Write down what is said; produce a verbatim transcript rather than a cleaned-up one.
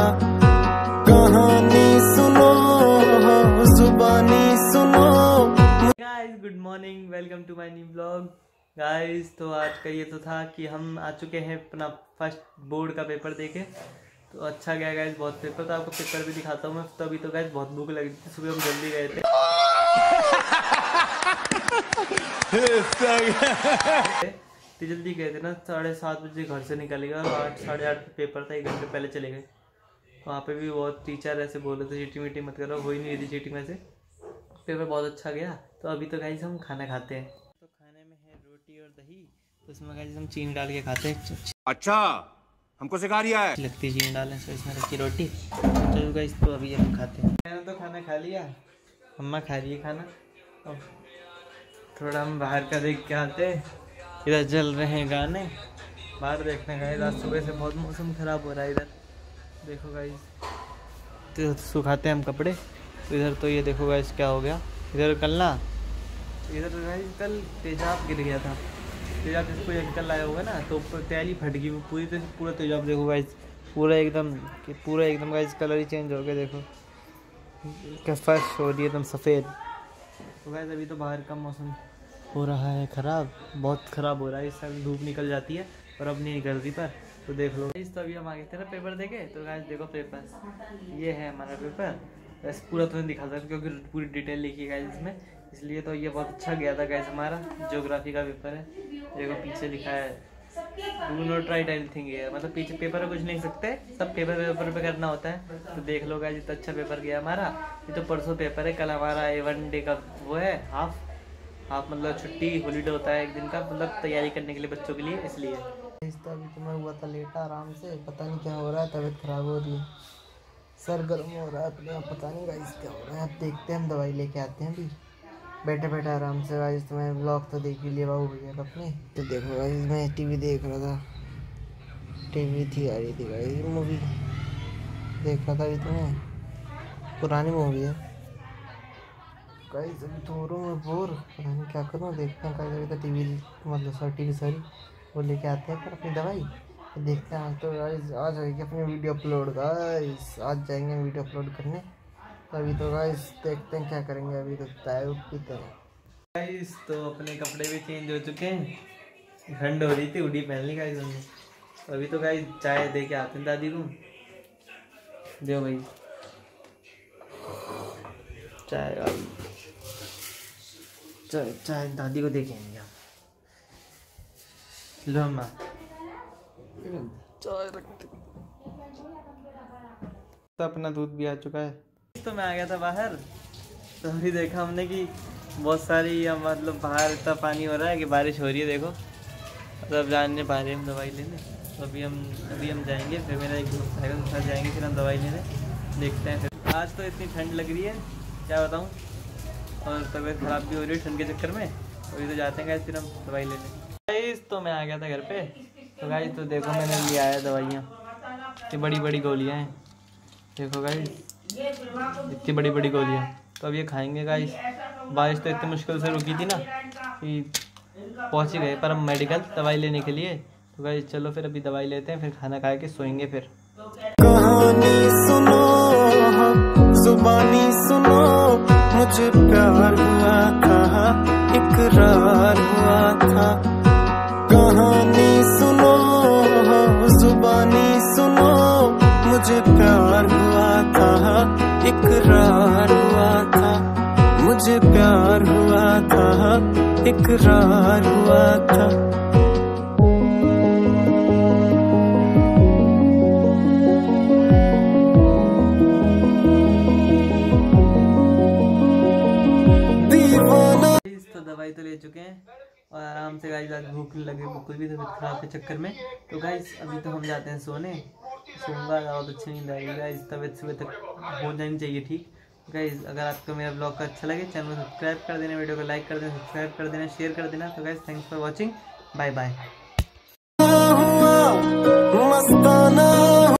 कहानी सुनो जुबानी सुनो। Guys good morning, welcome to my new blog. Guys तो आज का ये तो था कि हम आ चुके हैं अपना फर्स्ट बोर्ड का पेपर देके, तो अच्छा गया गाइस बहुत पेपर। तो आपको पेपर भी दिखाता हूँ मैं। तो अभी तो गाइस बहुत भूख लग रही थी, सुबह हम जल्दी गए थे तो जल्दी गए थे ना, साढ़े सात बजे घर से निकले और आठ साढ़े आठ पे पेपर था, एक घंटे पहले चले गए। वहाँ पे भी बहुत टीचर ऐसे बोल रहे थे चीटिंग वीटिंग मत करो, हो ही नहीं रही चीटिंग। वैसे पेपर बहुत अच्छा गया। तो अभी तो गाइस हम खाना खाते हैं, तो खाने में है रोटी और दही, उसमें गाइस हम चीनी डाल के खाते हैं। अच्छा हमको सिखा रही है, लगती चीनी डालें तो इसमें रखी रोटी। चलो गाइस तो अभी हम खाते हैं। मैंने तो खाना खा लिया, अम्मा खा रही है खाना। अब थोड़ा हम बाहर का देख के आते हैं, इधर जल रहे हैं गाने। बाहर देखने गए, रात सुबह से बहुत मौसम ख़राब हो रहा है इधर। देखो गाइस तो सुखाते हैं हम कपड़े इधर। तो ये देखो गाइस क्या हो गया इधर। कल ना इधर गाइस कल तेजाब गिर गया था। तेजाब जिसको ये कल आया होगा ना, तो तैली फट गई पूरी तरह से। पूरा तेजाब देखो गाइस, पूरा एकदम पूरा एकदम गाइस कलर ही चेंज हो गया। देखो क्या फर्श हो रही है एकदम सफ़ेद। तो गाइस अभी तो बाहर का मौसम हो रहा है ख़राब, बहुत ख़राब हो रहा है। इस टाइम धूप निकल जाती है और अब नहीं निकल रही पर, तो देख लो। तो अभी हम आगे थे ना पेपर देखे, तो गाइस देखो पेपर ये है हमारा पेपर। वैसे पूरा तो नहीं दिखा सकता क्योंकि पूरी डिटेल लिखी है गाइस इसमें, इसलिए। तो ये बहुत अच्छा गया था गाइस हमारा, ज्योग्राफी का पेपर है। देखो पीछे लिखा है डू नॉट राइट एनीथिंग, ये मतलब पीछे पेपर में कुछ नहीं सकते, सब पेपर पेपर पे करना होता है। तो देख लो गाइस इतना अच्छा पेपर गया हमारा। ये तो परसों पेपर है, कल हमारा ए वन डे का वो है, हाफ आप मतलब छुट्टी हॉलीडे होता है एक दिन का, मतलब तैयारी करने के लिए बच्चों के लिए, इसलिए। तो अभी तो मैं हुआ था लेटा आराम से, पता नहीं क्या हो रहा है, तबीयत खराब हो रही है, सर गर्म हो रहा है अपने, पता नहीं गाइस क्या हो रहा है। अब देखते हैं, हम दवाई लेके आते हैं अभी बैठे बैठे आराम से। गाइस तो मैं ब्लॉग तो देख ही लिया बाबू भैया का अपने। तो देखो गाइस मैं टीवी देख रहा था, टीवी थी आ रही थी गाइस, मूवी देख रहा था। अभी तो मैं पुरानी मूवी है गाइस, अभी तो हो रहा हूँ मैं बोर, पता नहीं क्या करूँ। देखते हैं गाइस अभी तो टी वी मतलब सॉरी टी वी सॉरी वो लेके आते हैं पर अपनी दवाई, तो देखते हैं। तो गाइस आज जाएगी अपनी वीडियो अपलोड, गाइस आज जाएंगे वीडियो अपलोड करने। तो अभी तो गाइस देखते हैं क्या करेंगे, अभी तो तय की तरह। गाइस तो अपने कपड़े भी चेंज हो चुके हैं, ठंड हो रही थी हुडी पहन ली गाइस हमने। तो अभी तो गाइस चाय दे के आते हैं दादी को। देखो भाई चाय गाइस, चाय चाय दादी को देखेंगे हम। लो माँ चाय रखते। तो अपना दूध भी आ चुका है। तो मैं आ गया था बाहर, तो अभी देखा हमने कि बहुत सारी मतलब बाहर इतना पानी हो रहा है कि बारिश हो रही है। देखो तो अब जाने पा रहे हम दवाई लेने। तो अभी हम अभी हम जाएंगे, फिर मेरा एक दोस्त आएगा उसके साथ जाएंगे, फिर हम दवाई लेने देखते हैं। फिर आज तो इतनी ठंड लग रही है क्या बताऊँ, और तबीयत खराब भी हो रही है ठंड के चक्कर में। अभी तो जाते हैं गाइस फिर हम दवाई लेने। गाइस तो मैं आ गया था घर पे। तो गाइस तो देखो मैंने लिया है दवाइयाँ, इतनी बड़ी बड़ी गोलियाँ हैं। देखो गाइस इतनी बड़ी बड़ी गोलियाँ, तो अब ये खाएंगे गाइस। बारिश तो इतनी मुश्किल से रुकी थी ना कि पहुँच ही गए पर हम मेडिकल दवाई लेने के लिए। तो गाइस चलो फिर अभी दवाई लेते हैं, फिर खाना खा के सोएंगे। फिर कहानी सुनो जुबानी सुनो, मुझे प्यार हुआ था इकरार हुआ था, कहानी सुनो जुबानी सुनो, मुझे प्यार हुआ था इकरार हुआ था, मुझे प्यार हुआ था इकरार हुआ था। दवाई तो ले चुके हैं और आराम से गाइस आज भूख लगे, कुछ भी तबियत खराब के चक्कर में। तो गाइस अभी तो हम जाते हैं सोने, सोऊंगा बहुत अच्छी नींद आएगी गाइस। तबियत सुबह तक हो जानी चाहिए ठीक। गाइस अगर आपको मेरा ब्लॉग का अच्छा लगे, चैनल को सब्सक्राइब कर देना, वीडियो को लाइक कर देना, सब्सक्राइब कर देना, शेयर कर देना। तो guys thanks for watching, bye bye.